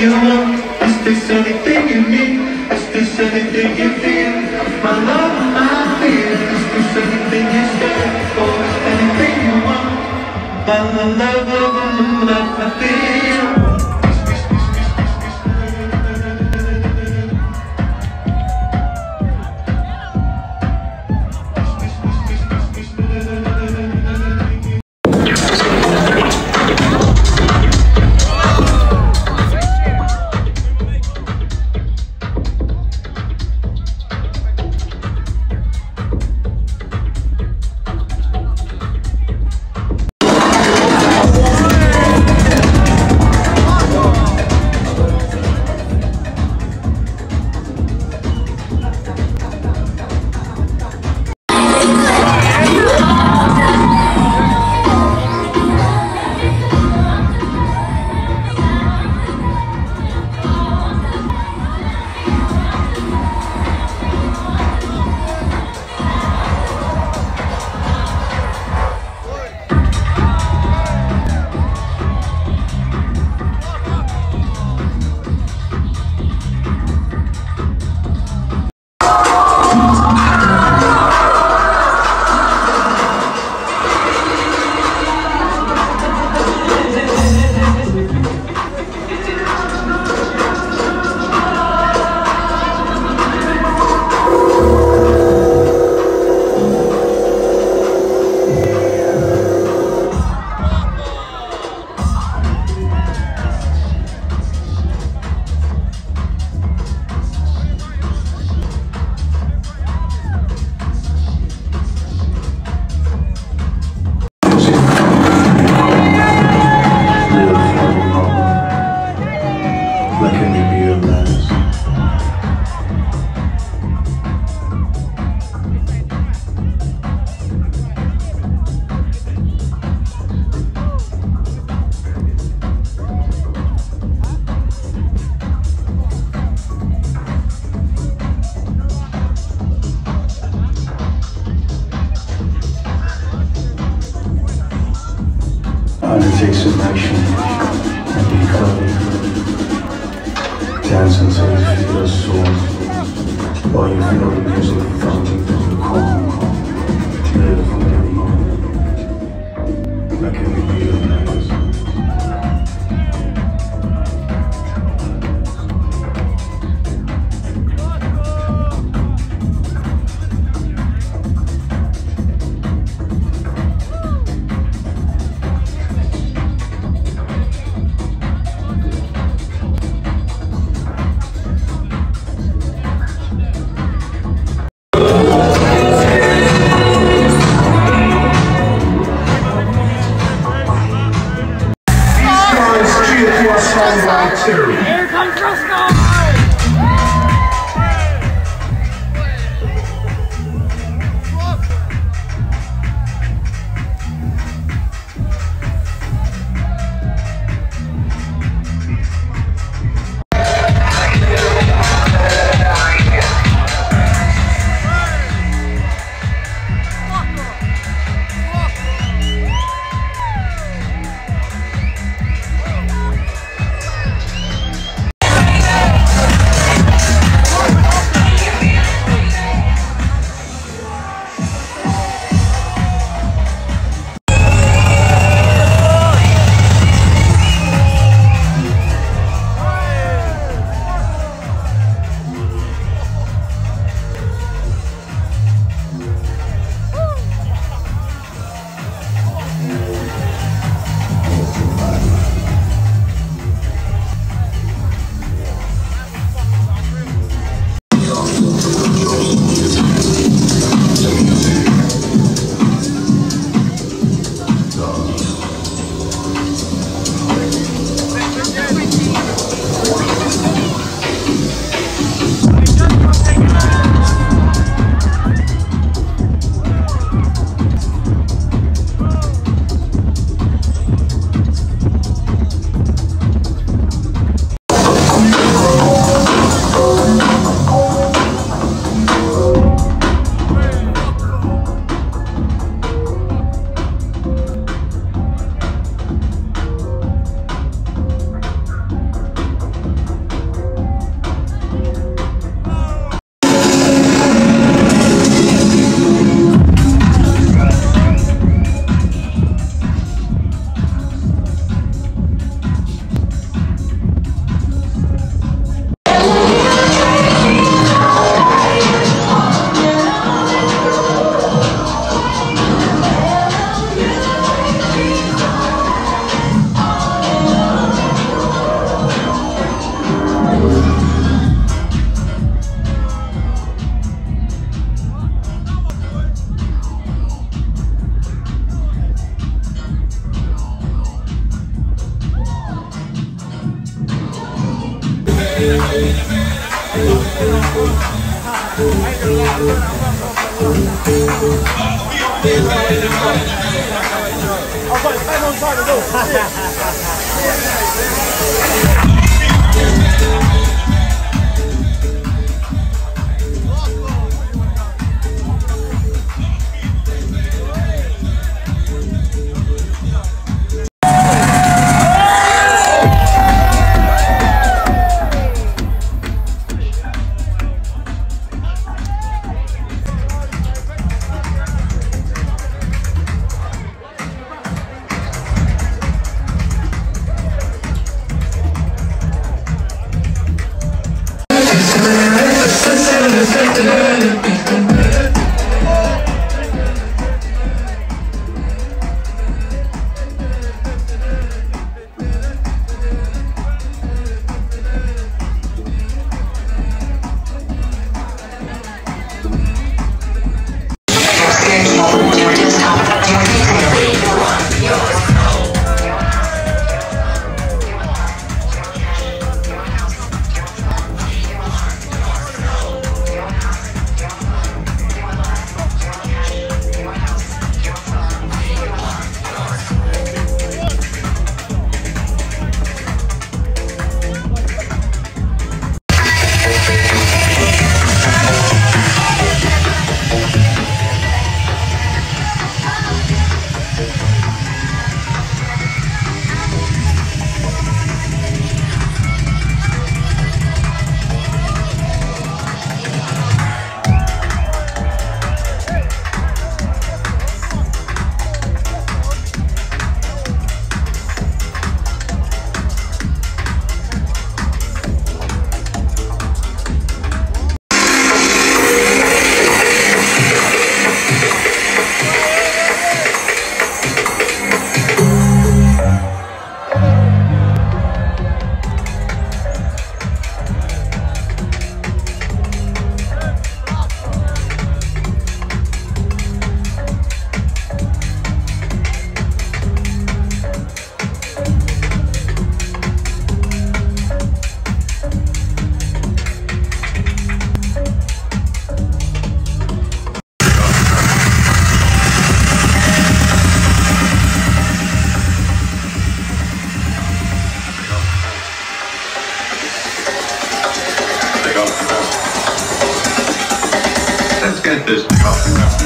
you know, is this anything you need? Is this anything you feel? My love, I feel. Is this anything you stand for? Is anything you want? My love, I feel. Undertakes an action and become dance until you feel a soul, or you feel the music fountain from the core. Live from every moment like every real man. Here comes Rossko! Let's get this.